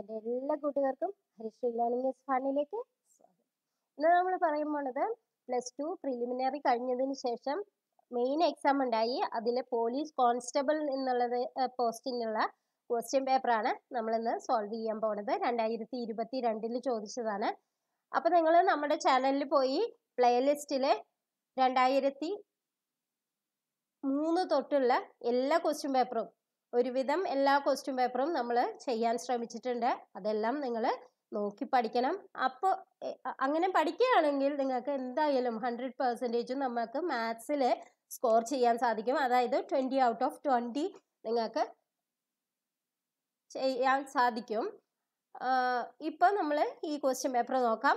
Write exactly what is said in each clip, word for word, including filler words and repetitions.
എൻ്റെ എല്ലാ കൂട്ടുകാർക്കും ഹരിശ്രീ ലേണിംഗ് ഈസ് ഫണ്ണിലേക്ക് സ്വാഗതം. ഇന്ന് നമ്മൾ പറയാൻ പോണത് പ്ലസ് ടു പ്രിലിമിനറി കഴിഞ്ഞതിന് ശേഷം മെയിൻ എക്സാം ഉണ്ടായി. അതിൽ പോലീസ് കോൺസ്റ്റബിൾ എന്നുള്ളത് പോസ്റ്റിനുള്ള ക്വസ്റ്റ്യൻ പേപ്പറാണ് നമ്മളിന്ന് സോൾവ് ചെയ്യാൻ പോണത്. രണ്ടായിരത്തി ഇരുപത്തി രണ്ടിൽ ചോദിച്ചതാണ്. അപ്പോൾ നിങ്ങൾ നമ്മുടെ ചാനലിൽ പോയി പ്ലേലിസ്റ്റിൽ രണ്ടായിരത്തി മൂന്ന് തൊട്ടുള്ള എല്ലാ ക്വസ്റ്റ്യൻ പേപ്പറും ഒരുവിധം എല്ലാ ക്വസ്റ്റ്യൻ പേപ്പറും നമ്മൾ ചെയ്യാൻ ശ്രമിച്ചിട്ടുണ്ട്. അതെല്ലാം നിങ്ങൾ നോക്കി പഠിക്കണം. അപ്പോൾ അങ്ങനെ പഠിക്കുകയാണെങ്കിൽ നിങ്ങൾക്ക് എന്തായാലും ഹൺഡ്രഡ് പെർസെൻറ്റേജും നമുക്ക് മാത്സിൽ സ്കോർ ചെയ്യാൻ സാധിക്കും. അതായത് ട്വൻറ്റി ഔട്ട് ഓഫ് ട്വൻറ്റി നിങ്ങൾക്ക് ചെയ്യാൻ സാധിക്കും. ഇപ്പോൾ നമ്മൾ ഈ ക്വസ്റ്റ്യൻ പേപ്പർ നോക്കാം.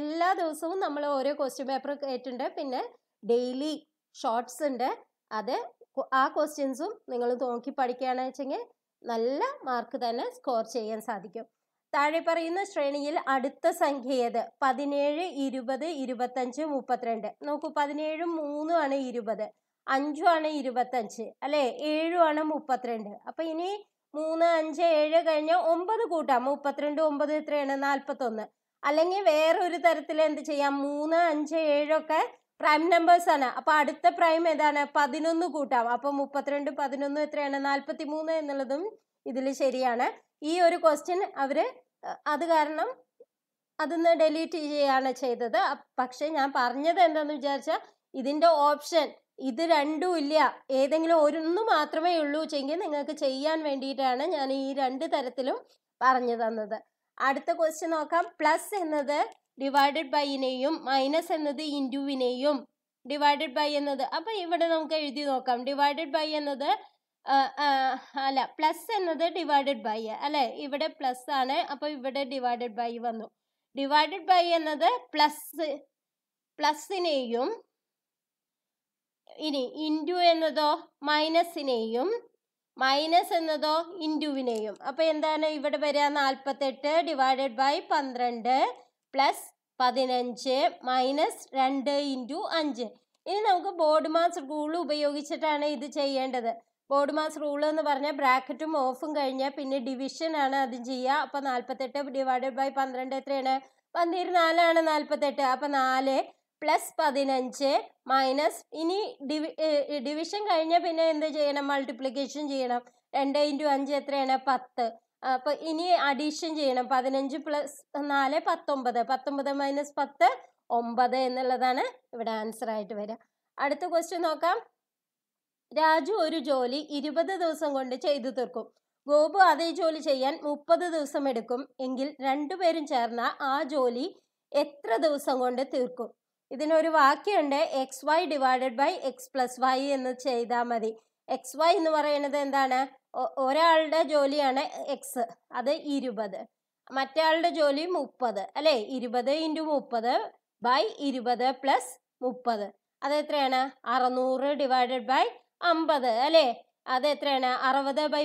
എല്ലാ ദിവസവും നമ്മൾ ഓരോ ക്വസ്റ്റ്യൻ പേപ്പർ കേട്ടിട്ടുണ്ട്. പിന്നെ ഡെയിലി ഷോർട്ട്സ് ഉണ്ട്. അത് ആ ക്വസ്റ്റ്യൻസും നിങ്ങൾ നോക്കി പഠിക്കുകയാണെന്ന് വെച്ചെങ്കിൽ നല്ല മാർക്ക് തന്നെ സ്കോർ ചെയ്യാൻ സാധിക്കും. താഴെ പറയുന്ന ശ്രേണിയിൽ അടുത്ത സംഖ്യ ഏത്? പതിനേഴ്, ഇരുപത്, ഇരുപത്തഞ്ച്, മുപ്പത്തിരണ്ട്. നോക്കൂ, പതിനേഴും മൂന്നും ആണ് ഇരുപത്, അഞ്ചും ആണ് ഇരുപത്തഞ്ച്, അല്ലേ? ഏഴുമാണ് മുപ്പത്തിരണ്ട്. അപ്പം ഇനി മൂന്ന്, അഞ്ച്, ഏഴ് കഴിഞ്ഞ് ഒമ്പത് കൂട്ടാം. മുപ്പത്തിരണ്ട് ഒമ്പത് എത്രയാണ്? നാൽപ്പത്തൊന്ന്. അല്ലെങ്കിൽ വേറൊരു തരത്തിൽ എന്ത് ചെയ്യാം? മൂന്ന്, അഞ്ച്, ഏഴൊക്കെ പ്രൈം നമ്പേഴ്സ് ആണ്. അപ്പൊ അടുത്ത പ്രൈം ഏതാണ്? പതിനൊന്ന് കൂട്ടാം. അപ്പൊ മുപ്പത്തിരണ്ട് പതിനൊന്ന് എത്രയാണ്? നാൽപ്പത്തി മൂന്ന് എന്നുള്ളതും ഇതിൽ ശരിയാണ്. ഈ ഒരു ക്വസ്റ്റ്യൻ അവര് അത് കാരണം അതിന്ന് ഡെലീറ്റ് ചെയ്യാണ് ചെയ്തത്. പക്ഷെ ഞാൻ പറഞ്ഞത് എന്താന്ന് വിചാരിച്ചാൽ ഇതിന്റെ ഓപ്ഷൻ ഇത് രണ്ടും ഇല്ല, ഏതെങ്കിലും ഒന്ന് മാത്രമേ ഉള്ളൂ വെച്ചെങ്കിൽ നിങ്ങൾക്ക് ചെയ്യാൻ വേണ്ടിയിട്ടാണ് ഞാൻ ഈ രണ്ട് തരത്തിലും പറഞ്ഞു തന്നത്. അടുത്ത ക്വസ്റ്റ്യൻ നോക്കാം. പ്ലസ് എന്നത് ഡിവൈഡഡ് ബൈനെയും മൈനസ് എന്നത് ഇൻറ്റുവിനെയും ഡിവൈഡഡ് ബൈ എന്നത് അപ്പം ഇവിടെ നമുക്ക് എഴുതി നോക്കാം. ഡിവൈഡഡ് ബൈ എന്നത് അല്ല, പ്ലസ് എന്നത് ഡിവൈഡഡ് ബൈ അല്ലേ? ഇവിടെ പ്ലസ് ആണ്, അപ്പോൾ ഇവിടെ ഡിവൈഡഡ് ബൈ വന്നു. ഡിവൈഡഡ് ബൈ എന്നത് പ്ലസ് പ്ലസിനെയും ഇനി ഇൻറ്റു എന്നതോ മൈനസിനെയും മൈനസ് എന്നതോ ഇൻറ്റുവിനെയും. അപ്പം എന്താണ് ഇവിടെ വരിക? നാൽപ്പത്തെട്ട് ഡിവൈഡഡ് ബൈ പന്ത്രണ്ട് പ്ലസ് പതിനഞ്ച് മൈനസ് രണ്ട് ഇൻറ്റു അഞ്ച്. ഇനി നമുക്ക് ബോർഡ് മാസ് റൂൾ ഉപയോഗിച്ചിട്ടാണ് ഇത് ചെയ്യേണ്ടത്. ബോർഡ് മാസ് റൂൾ എന്ന് പറഞ്ഞാൽ ബ്രാക്കറ്റും ഓഫും കഴിഞ്ഞാൽ പിന്നെ ഡിവിഷൻ ആണ് അത് ചെയ്യുക. അപ്പോൾ നാൽപ്പത്തെട്ട് ഡിവൈഡഡ് ബൈ പന്ത്രണ്ട് എത്രയാണ്? പന്തിരുന്നാലാണ് നാൽപ്പത്തെട്ട്. അപ്പം നാല് പ്ലസ് പതിനഞ്ച് മൈനസ് ഇനി ഡിവി ഡിവിഷൻ കഴിഞ്ഞാൽ പിന്നെ എന്ത് ചെയ്യണം? മൾട്ടിപ്ലിക്കേഷൻ ചെയ്യണം. രണ്ട് ഇൻറ്റു അഞ്ച് എത്രയാണ്? പത്ത്. അപ്പോൾ ഇനി അഡീഷൻ ചെയ്യണം. പതിനഞ്ച് പ്ലസ് നാല് പത്തൊമ്പത്, പത്തൊമ്പത് മൈനസ് പത്ത് ഒമ്പത് എന്നുള്ളതാണ് ഇവിടെ ആൻസർ ആയിട്ട് വരിക. അടുത്ത ക്വസ്റ്റ്യൻ നോക്കാം. രാജു ഒരു ജോലി ഇരുപത് ദിവസം കൊണ്ട് ചെയ്തു തീർക്കും. ഗോപു അതേ ജോലി ചെയ്യാൻ മുപ്പത് ദിവസം എടുക്കും എങ്കിൽ രണ്ടുപേരും ചേർന്ന ആ ജോലി എത്ര ദിവസം കൊണ്ട് തീർക്കും? ഇതിനൊരു വാക്യമുണ്ട്, x y divided by x plus y എന്ന് ചെയ്താൽ മതി. എക്സ് വൈ എന്ന് പറയുന്നത് എന്താണ്? ഒരാളുടെ ജോലിയാണ് എക്സ്, അത് ഇരുപത്. മറ്റാളുടെ ജോലി മുപ്പത്, അല്ലേ? ഇരുപത് ഇൻറ്റു മുപ്പത് ബൈ ഇരുപത് പ്ലസ് മുപ്പത്, അതെത്രയാണ്? അറുന്നൂറ് ഡിവൈഡഡ് ബൈ അമ്പത്, അല്ലേ? അതെത്രയാണ്? അറുപത് ബൈ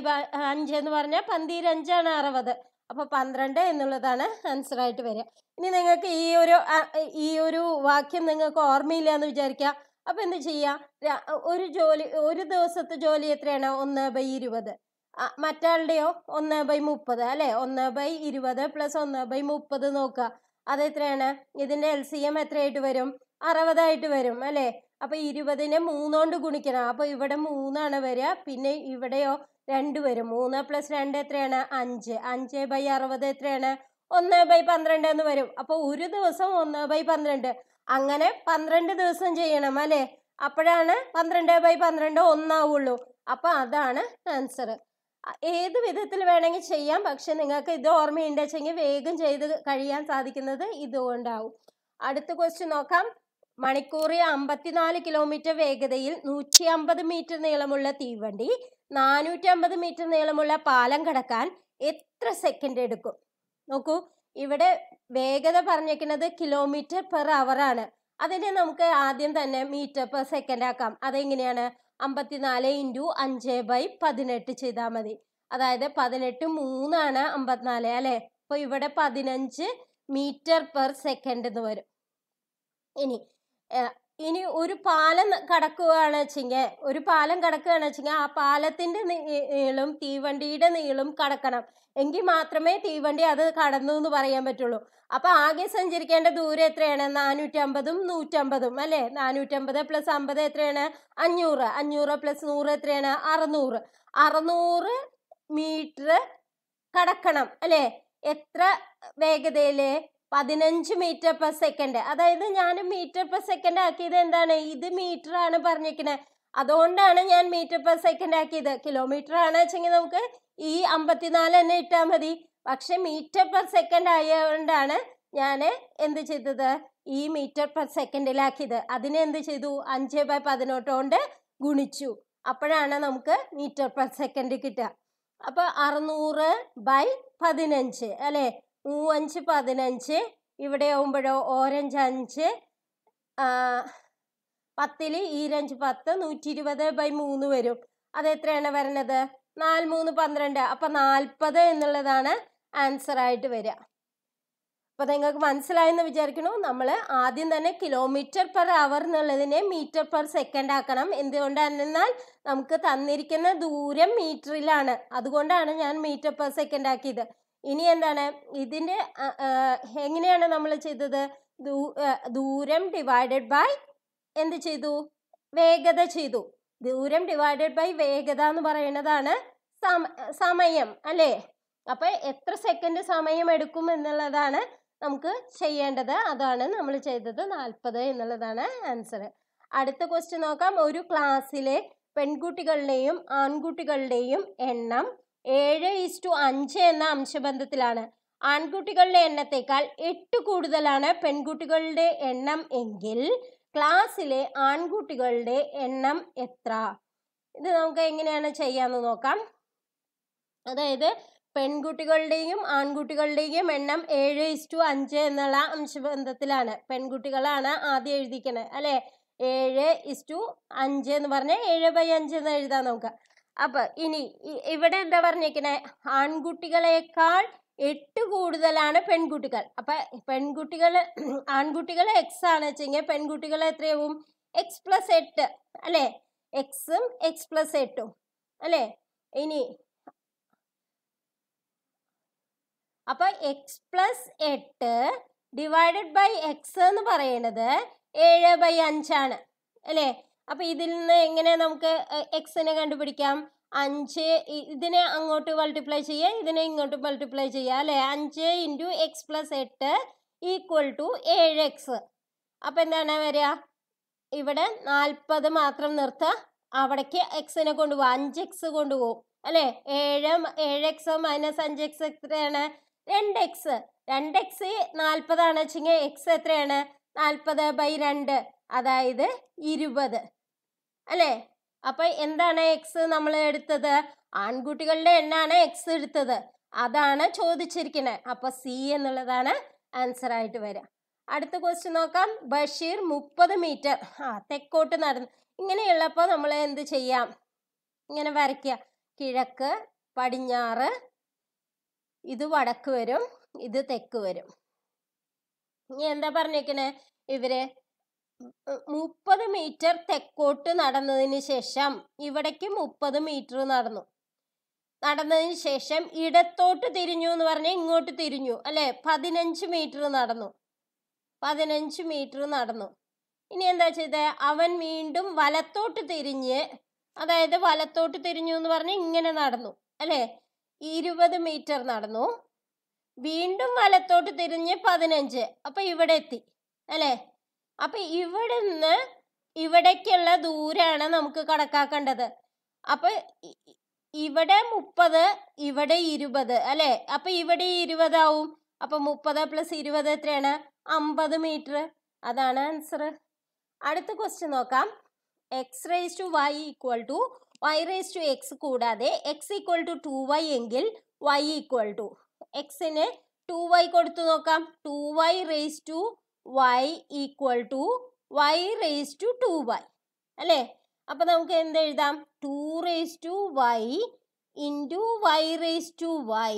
അഞ്ച് എന്ന് പറഞ്ഞാൽ പന്തിരഞ്ചാണ് അറുപത്. അപ്പോൾ പന്ത്രണ്ട് എന്നുള്ളതാണ് ആൻസറായിട്ട് വരിക. ഇനി നിങ്ങൾക്ക് ഈ ഒരു ഈ ഒരു വാക്യം നിങ്ങൾക്ക് ഓർമ്മയില്ല എന്ന് വിചാരിക്കുക. അപ്പം എന്ത് ചെയ്യുക? ഒരു ജോലി ഒരു ദിവസത്തെ ജോലി എത്രയാണ്? ഒന്ന് ബൈ ഇരുപത്. മറ്റാളുടെയോ? ഒന്ന് ബൈ മുപ്പത്, അല്ലേ? ഒന്ന് ബൈ ഇരുപത് പ്ലസ് ഒന്ന് ബൈ മുപ്പത് നോക്കുക, അതെത്രയാണ്? ഇതിൻ്റെ എൽ സി എം എത്രയായിട്ട് വരും? അറുപതായിട്ട് വരും, അല്ലേ? അപ്പം ഇരുപതിനെ മൂന്നുകൊണ്ട് ഗുണിക്കണം. അപ്പോൾ ഇവിടെ മൂന്നാണ് വരിക. പിന്നെ ഇവിടെയോ? രണ്ട് വരും. മൂന്ന് പ്ലസ് രണ്ട് എത്രയാണ്? അഞ്ച്. അഞ്ച് ബൈ അറുപത് എത്രയാണ്? ഒന്ന് ബൈ പന്ത്രണ്ട് എന്ന് വരും. അപ്പോൾ ഒരു ദിവസം ഒന്ന് ബൈ പന്ത്രണ്ട്, അങ്ങനെ പന്ത്രണ്ട് ദിവസം ചെയ്യണം, അല്ലേ? അപ്പോഴാണ് പന്ത്രണ്ട് ബൈ പന്ത്രണ്ട് ഒന്നാവുള്ളൂ. അപ്പം അതാണ് ആൻസർ. ഏത് വിധത്തിൽ വേണമെങ്കിൽ ചെയ്യാം, പക്ഷെ നിങ്ങൾക്ക് ഇത് ഓർമ്മയുണ്ടെങ്കിൽ വേഗം ചെയ്ത് കഴിയാൻ സാധിക്കുന്നത് ഇതുകൊണ്ടാവും. അടുത്ത ക്വസ്റ്റ്യൻ നോക്കാം. മണിക്കൂറിൽ അമ്പത്തിനാല് കിലോമീറ്റർ വേഗതയിൽ നൂറ്റി അമ്പത് മീറ്റർ നീളമുള്ള തീവണ്ടി നാനൂറ്റമ്പത് മീറ്റർ നീളമുള്ള പാലം കടക്കാൻ എത്ര സെക്കൻഡ് എടുക്കും? നോക്കൂ, ഇവിടെ വേഗത പറഞ്ഞിരിക്കുന്നത് കിലോമീറ്റർ പെർ അവർ ആണ്. അതിനെ നമുക്ക് ആദ്യം തന്നെ മീറ്റർ പെർ സെക്കൻഡ് ആക്കാം. അതെങ്ങനെയാണ്? അമ്പത്തിനാല് ഇൻറ്റു അഞ്ച് ബൈ പതിനെട്ട് ചെയ്താൽ മതി. അതായത് പതിനെട്ട് മൂന്നാണ് അമ്പത്തിനാല്, അല്ലേ? അപ്പോൾ ഇവിടെ പതിനഞ്ച് മീറ്റർ പെർ സെക്കൻഡ് എന്ന് വരും. ഇനി ഇനി ഒരു പാലം കടക്കുകയാണ് വെച്ചെങ്കിൽ ഒരു പാലം കടക്കുകയാണ് വെച്ചെങ്കിൽ ആ പാലത്തിൻ്റെ നീളം തീവണ്ടിയുടെ നീളം കടക്കണം എങ്കിൽ മാത്രമേ തീവണ്ടി അത് കടന്നു എന്ന് പറയാൻ പറ്റുള്ളൂ. അപ്പോൾ ആകെ സഞ്ചരിക്കേണ്ട ദൂരം എത്രയാണ്? നാനൂറ്റമ്പതും നൂറ്റമ്പതും അല്ലേ? നാനൂറ്റമ്പത് പ്ലസ് അമ്പത് എത്രയാണ്? അഞ്ഞൂറ്. അഞ്ഞൂറ് പ്ലസ് നൂറ് എത്രയാണ്? അറുന്നൂറ്. അറുന്നൂറ് മീറ്റർ കടക്കണം അല്ലേ? എത്ര വേഗതയിൽ? പതിനഞ്ച് മീറ്റർ പെർ സെക്കൻഡ്. അതായത് ഞാൻ മീറ്റർ പെർ സെക്കൻഡ് ആക്കിയത് എന്താണ്? ഇത് മീറ്റർ ആണ് പറഞ്ഞിരിക്കുന്നത്, അതുകൊണ്ടാണ് ഞാൻ മീറ്റർ പെർ സെക്കൻഡ് ആക്കിയത്. കിലോമീറ്റർ ആണ് വെച്ചെങ്കിൽ നമുക്ക് ഈ അമ്പത്തിനാല് തന്നെ ഇട്ടാൽ മതി. പക്ഷെ മീറ്റർ പെർ സെക്കൻഡ് ആയതുകൊണ്ടാണ് ഞാൻ എന്ത് ചെയ്തത്? ഈ മീറ്റർ പെർ സെക്കൻഡിലാക്കിയത്. അതിനെന്ത് ചെയ്തു? അഞ്ച് ബൈ പതിനെട്ട് കൊണ്ട് ഗുണിച്ചു. അപ്പോഴാണ് നമുക്ക് മീറ്റർ പെർ സെക്കൻഡ് കിട്ടുക. അപ്പോൾ അറുന്നൂറ് ബൈ പതിനഞ്ച് അല്ലേ? മൂവഞ്ച് പതിനഞ്ച്, ഇവിടെ ആവുമ്പോഴോ ഓരഞ്ച് അഞ്ച്, പത്തിൽ ഈരഞ്ച് പത്ത്, നൂറ്റി ഇരുപത് ബൈ മൂന്ന് വരും. അതെത്രയാണ് വരണത്? നാല് മൂന്ന് പന്ത്രണ്ട്. അപ്പം നാൽപ്പത് എന്നുള്ളതാണ് ആൻസർ ആയിട്ട് വരിക. അപ്പോൾ നിങ്ങൾക്ക് മനസ്സിലായെന്ന് വിചാരിക്കണു. നമ്മൾ ആദ്യം തന്നെ കിലോമീറ്റർ പെർ അവർ എന്നുള്ളതിനെ മീറ്റർ പെർ സെക്കൻഡ് ആക്കണം. എന്തുകൊണ്ടാണെന്നാൽ നമുക്ക് തന്നിരിക്കുന്ന ദൂരം മീറ്ററിലാണ്, അതുകൊണ്ടാണ് ഞാൻ മീറ്റർ പെർ സെക്കൻഡ് ആക്കിയത്. ഇനി എന്താണ് ഇതിൻ്റെ എങ്ങനെയാണ് നമ്മൾ ചെയ്തത്? ദൂ ദൂരം ഡിവൈഡഡ് ബൈ എന്ത് ചെയ്തു? വേഗത ചെയ്തു. ദൂരം ഡിവൈഡഡ് ബൈ വേഗത എന്ന് പറയുന്നതാണ് സമയം അല്ലേ? അപ്പോൾ എത്ര സെക്കൻഡ് സമയം എടുക്കും എന്നുള്ളതാണ് നമുക്ക് ചെയ്യേണ്ടത്. അതാണ് നമ്മൾ ചെയ്തത്. നാൽപ്പത് എന്നുള്ളതാണ് ആൻസർ. അടുത്ത ക്വസ്റ്റ്യൻ നോക്കാം. ഒരു ക്ലാസ്സിലെ പെൺകുട്ടികളുടെയും ആൺകുട്ടികളുടെയും എണ്ണം ഏഴ് ഈസ്റ്റു അഞ്ച് എന്ന അംശബന്ധത്തിലാണ്. ആൺകുട്ടികളുടെ എണ്ണത്തേക്കാൾ എട്ട് കൂടുതലാണ് പെൺകുട്ടികളുടെ എണ്ണം എങ്കിൽ ക്ലാസ്സിലെ ആൺകുട്ടികളുടെ എണ്ണം എത്ര? ഇത് നമുക്ക് എങ്ങനെയാണ് ചെയ്യാമെന്ന് നോക്കാം. അതായത് പെൺകുട്ടികളുടെയും ആൺകുട്ടികളുടെയും എണ്ണം ഏഴ് ഈസ്റ്റു അഞ്ച് എന്നുള്ള അംശബന്ധത്തിലാണ്. പെൺകുട്ടികളാണ് ആദ്യം എഴുതിക്കണത് അല്ലേ? ഏഴ് ഈസ്റ്റു അഞ്ച് എന്ന് പറഞ്ഞാൽ ഏഴ് ബൈ അഞ്ച് എന്ന് എഴുതാം നമുക്ക്. അപ്പം ഇനി ഇവിടെ എന്താ പറഞ്ഞിരിക്കുന്നത്? ആൺകുട്ടികളെക്കാൾ എട്ട് കൂടുതലാണ് പെൺകുട്ടികൾ. അപ്പം പെൺകുട്ടികൾ ആൺകുട്ടികൾ എക്സ് ആണ് വെച്ചെങ്കിൽ പെൺകുട്ടികൾ എത്രയാവും? എക്സ് പ്ലസ് എട്ട് അല്ലേ? എക്സും എക്സ് പ്ലസ് എട്ടും അല്ലേ? ഇനി അപ്പം എക്സ് പ്ലസ് എട്ട് ഡിവൈഡഡ് ബൈ എക്സ് എന്ന് പറയുന്നത് ഏഴ് ബൈ അഞ്ചാണ് അല്ലേ? അപ്പം ഇതിൽ നിന്ന് എങ്ങനെ നമുക്ക് എക്സിനെ കണ്ടുപിടിക്കാം? അഞ്ച് ഇതിനെ അങ്ങോട്ട് മൾട്ടിപ്ലൈ ചെയ്യുക, ഇതിനെ ഇങ്ങോട്ട് മൾട്ടിപ്ലൈ ചെയ്യുക അല്ലേ? അഞ്ച് ഇൻറ്റു എക്സ് പ്ലസ് എട്ട് ഈക്വൽ ടു ഏഴ് എക്സ്. അപ്പം എന്താണ് വരിക? ഇവിടെ നാൽപ്പത് മാത്രം നിർത്തുക, അവിടേക്ക് എക്സിനെ കൊണ്ടുപോകും, അഞ്ച് എക്സ് കൊണ്ടുപോകും അല്ലേ? ഏഴ് ഏഴ് എക്സ് മൈനസ് അഞ്ച് എക്സ് എത്രയാണ്? രണ്ട് എക്സ്. രണ്ട് എക്സ് നാൽപ്പതാണ് വെച്ചെങ്കിൽ എക്സ് എത്രയാണ്? നാൽപ്പത് ബൈ രണ്ട്, അതായത് ഇരുപത് അല്ലേ? അപ്പം എന്താണ് എക്സ് നമ്മൾ എടുത്തത്? ആൺകുട്ടികളുടെ എണ്ണമാണ് എക്സ് എടുത്തത്, അതാണ് ചോദിച്ചിരിക്കുന്നത്. അപ്പം സി എന്നുള്ളതാണ് ആൻസർ ആയിട്ട് വരിക. അടുത്ത ക്വസ്റ്റ്യൻ നോക്കാം. ബഷീർ മുപ്പത് മീറ്റർ ആ തെക്കോട്ട് നടന്നു. ഇങ്ങനെയുള്ളപ്പോൾ നമ്മൾ എന്ത് ചെയ്യാം? ഇങ്ങനെ വരയ്ക്കുക. കിഴക്ക്, പടിഞ്ഞാറ്, ഇത് വടക്ക് വരും, ഇത് തെക്ക് വരും. ഇനി എന്താ പറഞ്ഞേക്കണേ? ഇവര് മുപ്പത് മീറ്റർ തെക്കോട്ട് നടന്നതിന് ശേഷം ഇവിടേക്ക് മുപ്പത് മീറ്റർ നടന്നു നടന്നതിന് ശേഷം ഇടത്തോട്ട് തിരിഞ്ഞു എന്ന് പറഞ്ഞാൽ ഇങ്ങോട്ട് തിരിഞ്ഞു അല്ലേ? പതിനഞ്ച് മീറ്റർ നടന്നു പതിനഞ്ച് മീറ്റർ നടന്നു. ഇനി എന്താ ചെയ്തത്? അവൻ വീണ്ടും വലത്തോട്ട് തിരിഞ്ഞ്, അതായത് വലത്തോട്ട് തിരിഞ്ഞു എന്ന് പറഞ്ഞാൽ ഇങ്ങനെ നടന്നു അല്ലേ? ഇരുപത് മീറ്റർ നടന്നു. വീണ്ടും വലത്തോട്ട് തിരിഞ്ഞ് പതിനഞ്ച്. അപ്പം ഇവിടെ എത്തി അല്ലേ? അപ്പം ഇവിടുന്ന് ഇവിടേക്കുള്ള ദൂരമാണ് നമുക്ക് കണക്കാക്കേണ്ടത്. അപ്പം ഇവിടെ മുപ്പത്, ഇവിടെ ഇരുപത് അല്ലേ? അപ്പം ഇവിടെ ഇരുപതാവും. അപ്പം മുപ്പത് പ്ലസ് ഇരുപത് എത്രയാണ്? അമ്പത് മീറ്റർ. അതാണ് ആൻസർ. അടുത്ത ക്വസ്റ്റ്യൻ നോക്കാം. X raise to y equal to y raise to x കൂടാതെ x equal to two y എങ്കിൽ വൈ ഈക്വൽ ടു എക്സിന് ടു വൈ കൊടുത്തു നോക്കാം. Two y raise to y equal to y raise to two y അല്ലേ? അപ്പം നമുക്ക് എന്തെഴുതാം? Two raise to y into y raise to y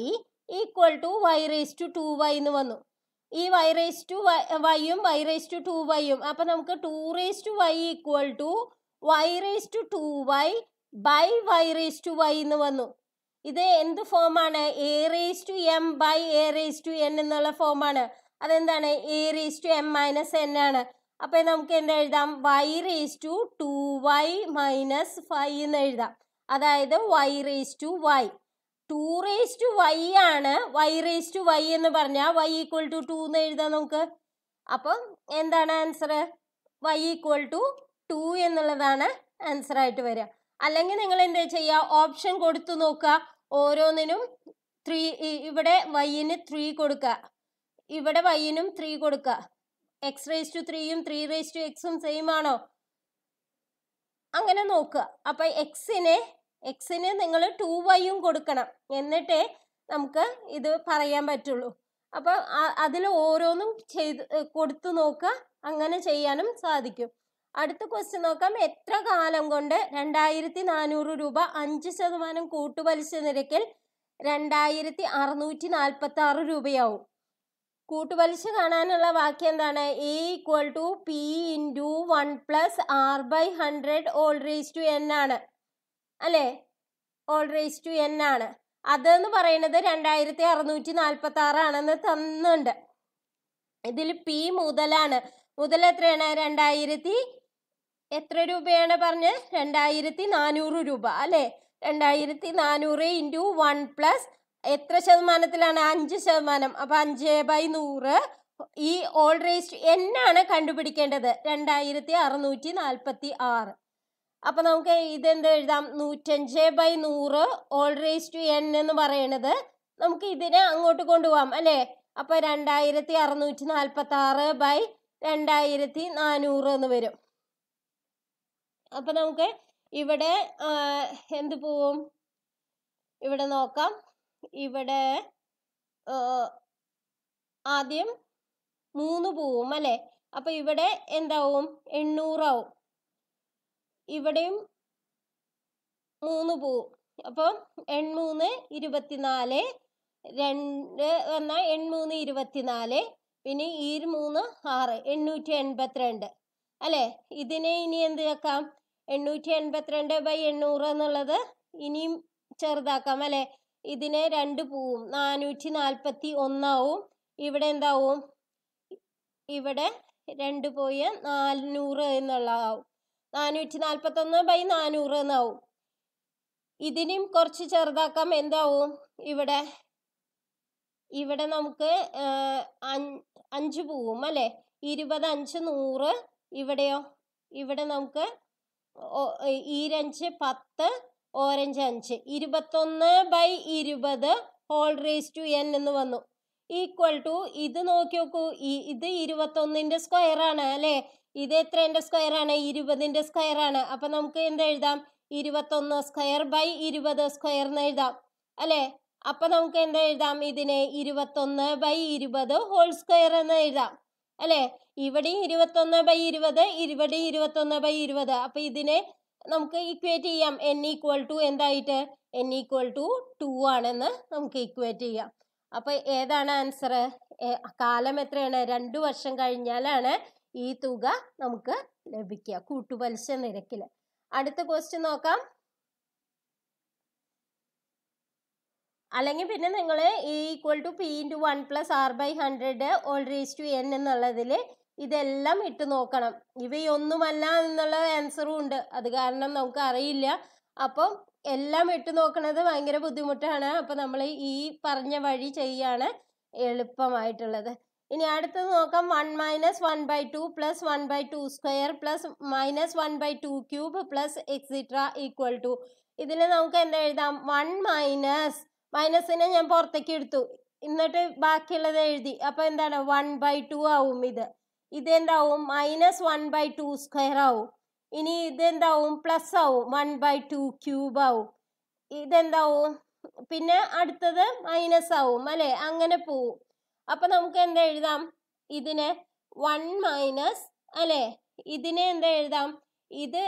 equal to y raise to two y എന്ന് വന്നു. ഈ y raised to y ഉം y raised to two y ഉം അപ്പോൾ നമുക്ക് two raised to y equal to y raised to two y by y raised to y എന്ന് വന്നു. ഇത് എന്ത് ഫോം ആണ്? a raised to m by a raised to n എന്നുള്ള form ആണ്. അതെന്താണ്? a raised to m minus n ആണ്. അപ്പോൾ നമുക്ക് എന്ത് എഴുതാം? y raised to two y minus five എന്ന് എഴുതാം. അതായത് y raised to y. two raised to y ആണ് y raised to y എന്ന് പറഞ്ഞാൽ y equal to two എന്ന് എഴുതാം നമുക്ക്. അപ്പം എന്താണ് answer? y equal to two എന്നുള്ളതാണ് ആൻസർ ആയിട്ട് വരിക. അല്ലെങ്കിൽ നിങ്ങൾ എന്താ ചെയ്യുക? ഓപ്ഷൻ കൊടുത്തു നോക്കുക. ഓരോന്നിനും ത്രീ, ഇവിടെ വൈന് ത്രീ കൊടുക്കുക, ഇവിടെ വൈനും ത്രീ കൊടുക്കുക. എക്സ് റേസ് ടു ത്രീയും ത്രീ റേസ് ടു എക്സും സെയിം ആണോ അങ്ങനെ നോക്കുക. അപ്പം എക്സിനെ എക്സിന് നിങ്ങൾ ടു വൈയും കൊടുക്കണം, എന്നിട്ടേ നമുക്ക് ഇത് പറയാൻ പറ്റുള്ളൂ. അപ്പം അതിൽ ഓരോന്നും ചെയ്ത് കൊടുത്തു നോക്കുക, അങ്ങനെ ചെയ്യാനും സാധിക്കും. അടുത്ത ക്വസ്റ്റ്യൻ നോക്കാം. എത്ര കാലം കൊണ്ട് രണ്ടായിരത്തി നാനൂറ് രൂപ അഞ്ച് ശതമാനം കൂട്ടുപലിശ നിരക്കിൽ രണ്ടായിരത്തി അറുന്നൂറ്റി നാൽപ്പത്തി ആറ് രൂപയാവും? കൂട്ടുപലിശ കാണാനുള്ള വാക്യം എന്താണ്? A equal to P into one plus r by hundred whole raise to N ആണ് അല്ലേ? ഓൾ റേസ് ടു എൻ ആണ്. അതെന്ന് പറയുന്നത് രണ്ടായിരത്തി അറുന്നൂറ്റി നാൽപ്പത്തി ആറാണെന്ന് തന്നുണ്ട്. ഇതിൽ പി മുതലാണ്. മുതൽ എത്രയാണ്? രണ്ടായിരത്തി എത്ര രൂപയാണ് പറഞ്ഞ്? രണ്ടായിരത്തി നാനൂറ് രൂപ അല്ലേ? രണ്ടായിരത്തി നാനൂറ് ഇൻറ്റു വൺ പ്ലസ് എത്ര ശതമാനത്തിലാണ്? അഞ്ച് ശതമാനം. അപ്പം അഞ്ച് ബൈ നൂറ്. ഈ ഓൾ റേസ് ടു എൻ ആണ് കണ്ടുപിടിക്കേണ്ടത്, രണ്ടായിരത്തി അറുന്നൂറ്റി നാൽപ്പത്തി ആറ്. അപ്പം നമുക്ക് ഇതെന്ത് എഴുതാം? നൂറ്റഞ്ച് ബൈ നൂറ് ഓൾ റേസ് ടു എൻ എന്ന് പറയണത് നമുക്ക് ഇതിനെ അങ്ങോട്ട് കൊണ്ടുപോകാം അല്ലേ? അപ്പോൾ രണ്ടായിരത്തി അറുന്നൂറ്റി നാൽപ്പത്തി ആറ് ബൈ രണ്ടായിരത്തി നാനൂറ് എന്ന് വരും. അപ്പം നമുക്ക് ഇവിടെ എന്ത് പോവും? ഇവിടെ നോക്കാം. ഇവിടെ ആദ്യം മൂന്ന് പോവും അല്ലേ? അപ്പം ഇവിടെ എന്താവും? എണ്ണൂറാവും. ഇവിടെയും മൂന്ന് പോവും. അപ്പം എൺമൂന്ന് ഇരുപത്തിനാല്, രണ്ട് എന്നാൽ എൺമൂന്ന് ഇരുപത്തിനാല്, പിന്നെ ഈ മൂന്ന് ആറ്, എണ്ണൂറ്റി എൺപത്തിരണ്ട് അല്ലേ? ഇതിനെ ഇനി എന്ത് ആക്കാം? എണ്ണൂറ്റി എൺപത്തിരണ്ട് ബൈ എണ്ണൂറ് എന്നുള്ളത് ഇനിയും ചെറുതാക്കാം അല്ലേ? ഇതിനെ രണ്ട് പോവും, നാനൂറ്റി നാൽപ്പത്തി ഒന്നാവും. ഇവിടെ എന്താവും? ഇവിടെ രണ്ട് പോയ നാനൂറ് എന്നുള്ളതാവും, നാനൂറ്റി നാൽപ്പത്തൊന്ന് ബൈ നാനൂറ് എന്നാവും. ഇതിനെയും കുറച്ച് ചെറുതാക്കാം. എന്താവും? ഇവിടെ ഇവിടെ നമുക്ക് അഞ്ച് പോവും അല്ലേ? ഇരുപത് അഞ്ച് നൂറ്. ഇവിടെയോ? ഇവിടെ നമുക്ക് ഈരഞ്ച് പത്ത്, ഓരഞ്ച് അഞ്ച്, ഇരുപത്തൊന്ന് ബൈ ഇരുപത് ഹോൾ റേസ് ടു എൻ എന്ന് വന്നു. ഈക്വൽ ടു ഇത് നോക്കി നോക്കൂ, ഇത് ഇരുപത്തൊന്നിൻ്റെ സ്ക്വയർ ആണ് അല്ലേ? ഇത് എത്രേൻ്റെ സ്ക്വയർ ആണ്? ഇരുപതിൻ്റെ സ്ക്വയർ ആണ്. അപ്പം നമുക്ക് എന്തെഴുതാം? ഇരുപത്തൊന്ന് സ്ക്വയർ ബൈ ഇരുപത് സ്ക്വയർ എന്ന് എഴുതാം അല്ലേ? അപ്പം നമുക്ക് എന്തെഴുതാം? ഇതിനെ ഇരുപത്തൊന്ന് ബൈ ഇരുപത് ഹോൾ സ്ക്വയർ എന്ന് എഴുതാം അല്ലേ? ഇവിടെയും ഇരുപത്തൊന്ന് ബൈ ഇരുപത്, ഇവിടെയും ഇരുപത്തൊന്ന് ബൈ ഇരുപത്. അപ്പം ഇതിനെ നമുക്ക് ഇക്വേറ്റ് ചെയ്യാം. എൻ ഈക്വൽ ടു എന്തായിട്ട്? എൻ ഈക്വൽ ടു ടു ആണെന്ന് നമുക്ക് ഇക്വേറ്റ് ചെയ്യാം. അപ്പം ഏതാണ് ആൻസർ? കാലം എത്രയാണ്? രണ്ടു വർഷം കഴിഞ്ഞാലാണ് ഈ തുക നമുക്ക് ലഭിക്കുക കൂട്ടുപലിശ നിരക്കിൽ. അടുത്ത ക്വസ്റ്റ്യൻ നോക്കാം. അല്ലെങ്കിൽ പിന്നെ നിങ്ങൾ a equal to P into one plus r by hundred whole raise to n എന്നുള്ളതിൽ ഇതെല്ലാം ഇട്ട് നോക്കണം. ഇവയൊന്നുമല്ല എന്നുള്ള ആൻസറും ഉണ്ട്, അത് കാരണം നമുക്ക് അറിയില്ല. അപ്പം എല്ലാം ഇട്ട് നോക്കണത് ഭയങ്കര ബുദ്ധിമുട്ടാണ്. അപ്പം നമ്മൾ ഈ പറഞ്ഞ വഴി ചെയ്യാണ് എളുപ്പമായിട്ടുള്ളത്. ഇനി അടുത്തത് നോക്കാം. One minus one by two plus one by two square plus minus one by two cube plus etcetera equal to. ഇതിൽ നമുക്ക് എന്താ എഴുതാം? വൺ മൈനസ് മൈനസിനെ ഞാൻ പുറത്തേക്ക് എടുത്തു, എന്നിട്ട് ബാക്കിയുള്ളത് എഴുതി. അപ്പോൾ എന്താണ്? വൺ ബൈ ടു ആവും. ഇത് ഇതെന്താവും? Minus one by two square ആവും. ഇനി ഇതെന്താവും? പ്ലസ് ആവും, വൺ ബൈ ടു ക്യൂബ് ആവും. ഇതെന്താവും? പിന്നെ അടുത്തത് മൈനസ് ആവും അല്ലേ? അങ്ങനെ പോവും. അപ്പം നമുക്ക് എന്താ എഴുതാം? ഇതിനെ വൺ മൈനസ് അല്ലേ? ഇതിനെ എന്താ എഴുതാം? ഇത്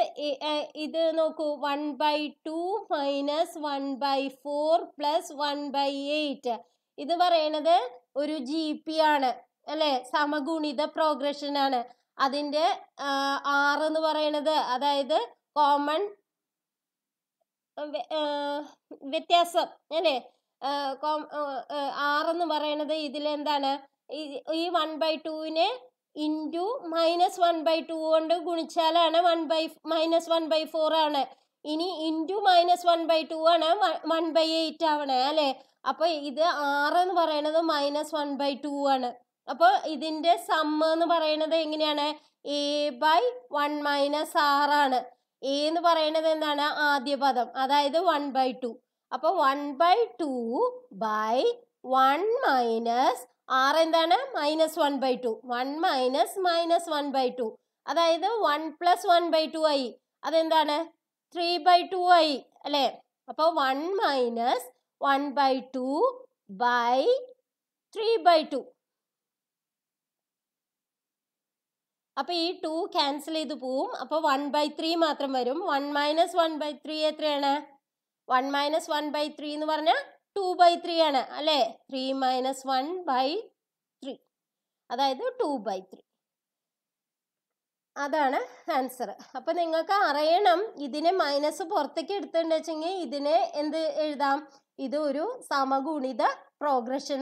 ഇത് നോക്കൂ, one by two minus one by four plus one by eight. ഇത് പറയണത് ഒരു ജി പി ആണ്. Ele Samaguni the progression and Adinde R and the Varana common uh Vityasa Ele uh com uh R and the Varana the Idilendana E one by two in a into minus one by two on the Gunichala and one by minus one by four and into minus one by two and one by eight avana. Appa either R and Varana minus one by two and Appa idinde sum Varana the Ingana A by one minus R A in the Varana than Adia Badam Ada either one by two. Appa one by two by one minus R and then minus one by two. one minus minus one by two. That is one plus one by two I. That is three by two I. Then one minus one by two by three by two. Then two cancel. Then one by three. one minus one by three is one minus one by three is two by three and three minus one by three. That is two by three. That is the answer. Now, you can see this minus. This is Samagunitha progression.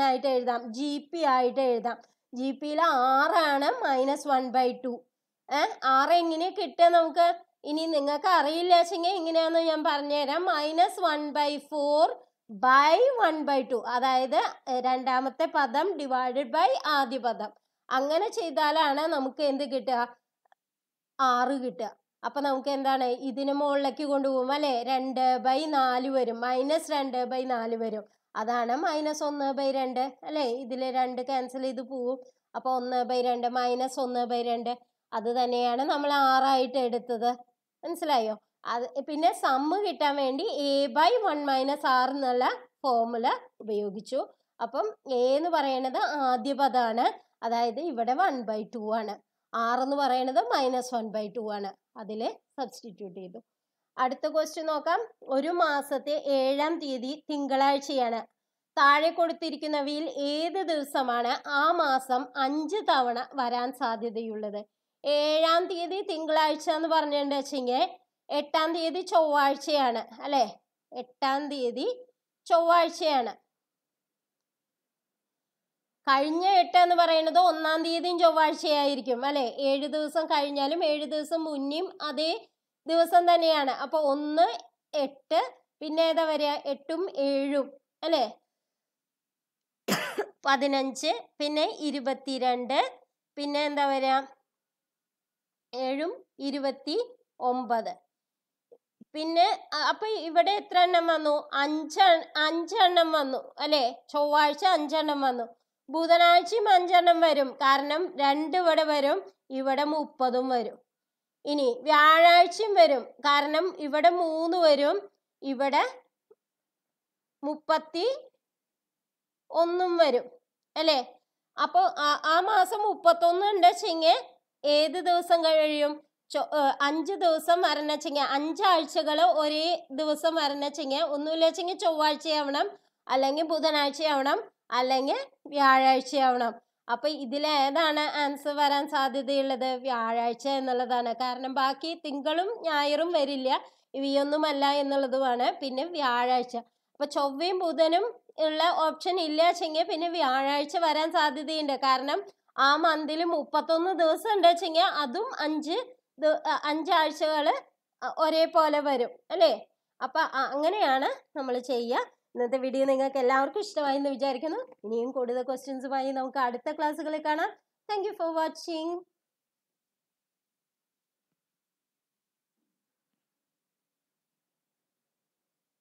G P. G P R minus one by two. R is the minus one by four. By one by two. That is the randamate padam divided by adi padam. Angana cheydalana namukku endu kitta six kitta. Appo namukku endana idine mollekku kondu povum alle two by four varum minus two by four varum. Adana minus one by two alle idile two cancel edu povum. Appo one by two minus one by two adu thaneyana nammal six aayittu eduthathu. Manasilayo? Pinne sum kittan vendi a by one minus r ennulla formula upayogichu. Appam a ennu parayanathu aadya padana adayithu ivide one by two aanu r ennu parayanathu minus one by two aanu adile substitute cheyidu. Adutha question nokkam oru maasathe ezhaam theethi thingalazhchayanu. താഴെ കൊടുത്തിരിക്കുന്നവയിൽ ഏത് ദിവസമാണ് ആ മാസം അഞ്ച് തവണ വരാൻ സാധ്യതയുള്ളത്? ഏഴാം തീയതി തിങ്കളാഴ്ച എന്ന് പറഞ്ഞിട്ടുണ്ടെങ്കിൽ എട്ടാം തീയതി ചൊവ്വാഴ്ചയാണ് അല്ലേ? എട്ടാം തീയതി ചൊവ്വാഴ്ചയാണ്. കഴിഞ്ഞ എട്ട് എന്ന് പറയുന്നത് ഒന്നാം തീയതിയും ചൊവ്വാഴ്ചയായിരിക്കും അല്ലേ? ഏഴ് ദിവസം കഴിഞ്ഞാലും ഏഴ് ദിവസം മുന്നേയും അതേ ദിവസം തന്നെയാണ്. അപ്പോൾ ഒന്ന് എട്ട് പിന്നെ ഏതാ വരിക? എട്ടും ഏഴും അല്ലേ? പതിനഞ്ച് പിന്നെ ഇരുപത്തിരണ്ട് പിന്നെ എന്താ വരിക? ഏഴും ഇരുപത്തി ഒമ്പത്. പിന്നെ അപ്പോൾ ഇവിടെ എത്ര എണ്ണം വന്നു? അഞ്ച് അഞ്ചെണ്ണം വന്നു അല്ലേ? ചൊവ്വാഴ്ച അഞ്ചെണ്ണം വന്നു. ബുധനാഴ്ചയും അഞ്ചെണ്ണം വരും, കാരണം രണ്ട് ഇവിടെ വരും, ഇവിടെ മുപ്പതും വരും. ഇനി വ്യാഴാഴ്ചയും വരും, കാരണം ഇവിടെ മൂന്ന് വരും, ഇവിടെ മുപ്പത്തി ഒന്നും വരും അല്ലേ? അപ്പോൾ ആ മാസം മുപ്പത്തൊന്ന് ഉണ്ടെങ്കിൽ ഏത് ദിവസം കഴിയും? അഞ്ച് ദിവസം വരണച്ചെങ്കിൽ അഞ്ചാഴ്ചകൾ ഒരേ ദിവസം വരണച്ചെങ്കിൽ ഒന്നുമില്ലെങ്കിൽ ചൊവ്വാഴ്ചയാവണം, അല്ലെങ്കിൽ ബുധനാഴ്ചയാവണം, അല്ലെങ്കിൽ വ്യാഴാഴ്ചയാവണം. അപ്പം ഇതിലേതാണ് ആൻസർ വരാൻ സാധ്യതയുള്ളത്? വ്യാഴാഴ്ച എന്നുള്ളതാണ്. കാരണം ബാക്കി തിങ്കളും ഞായറും വരില്ല, ഇവയൊന്നുമല്ല എന്നുള്ളതുമാണ്. പിന്നെ വ്യാഴാഴ്ച. അപ്പം ചൊവ്വയും ബുധനും ഉള്ള ഓപ്ഷൻ ഇല്ലാച്ചെങ്കിൽ പിന്നെ വ്യാഴാഴ്ച വരാൻ സാധ്യതയുണ്ട്. കാരണം ആ മന്തിൽ മുപ്പത്തൊന്ന് ദിവസം ഉണ്ടെങ്കിൽ അതും അഞ്ച് അഞ്ചാഴ്ചകൾ ഒരേപോലെ വരും അല്ലേ? അപ്പം അങ്ങനെയാണ് നമ്മൾ ചെയ്യുക. ഇന്നത്തെ വീഡിയോ നിങ്ങൾക്ക് എല്ലാവർക്കും ഇഷ്ടമായി എന്ന് വിചാരിക്കുന്നു. ഇനിയും കൂടുതൽ ക്വസ്റ്റ്യൻസുമായി നമുക്ക് അടുത്ത ക്ലാസ്സുകളിൽ കാണാം. Thank you for watching.